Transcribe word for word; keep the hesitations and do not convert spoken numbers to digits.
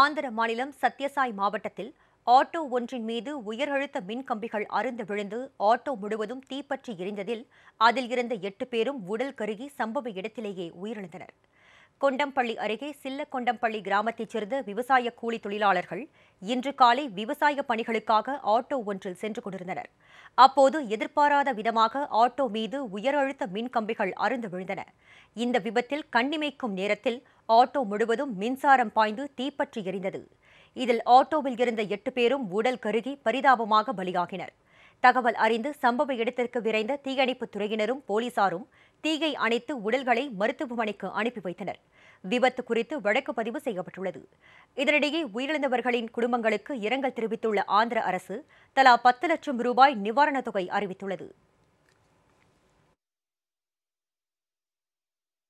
ஆந்திர மாநிலம் சத்யசாய் மாவட்டத்தில் ஆட்டோ ஒன்றின் மீது உயர் அழுத்த மின் கம்பிகள் அறுந்து விழுந்து ஆட்டோ முழுவதும் தீப்பற்றி எரிந்ததில் அதில் இருந்த எட்டு பேரும் உடல் கருகி சம்பவ இடத்திலேயே உயிரிழந்தனர். கொண்டம்பள்ளி அருகே சில்ல கொண்டம்பள்ளி கிராமத்தைச் சேர்ந்த விவசாய கூலி தொழிலாளர்கள் இன்று காலை விவசாய பணிகளுக்காக ஆட்டோ ஒன்றில் சென்று கொண்டிருந்தனர். அப்போது எதிர்பாராத விதமாக ஆட்டோ மீது உயர் அழுத்த மின் கம்பிகள் அறுந்து விழுந்தன. இந்த விபத்தில் கண்ணிமைக்கும் நேரத்தில் ஆட்டோ முழுவதும் மின்சாரம் பாய்ந்து தீப்பற்றி எரிந்தது. இதில் ஆட்டோவில் இருந்த எட்டு பேரும் உடல் கருகி பரிதாபமாக பலியாகினர். தகவல் அறிந்து சம்பவ இடத்திற்கு விரைந்த தீயணைப்புத் துறையினரும் போலீசாரும் தீயை அணைத்து உடல்களை மருத்துவமனைக்கு அனுப்பி வைத்தனர். விபத்து குறித்து வழக்கு பதிவு செய்யப்பட்டுள்ளது. இதனிடையே உயிரிழந்தவர்களின் குடும்பங்களுக்கு இரங்கல் தெரிவித்துள்ள ஆந்திர அரசு தலா பத்து லட்சம் ரூபாய் நிவாரணத் தொகை அறிவித்துள்ளது.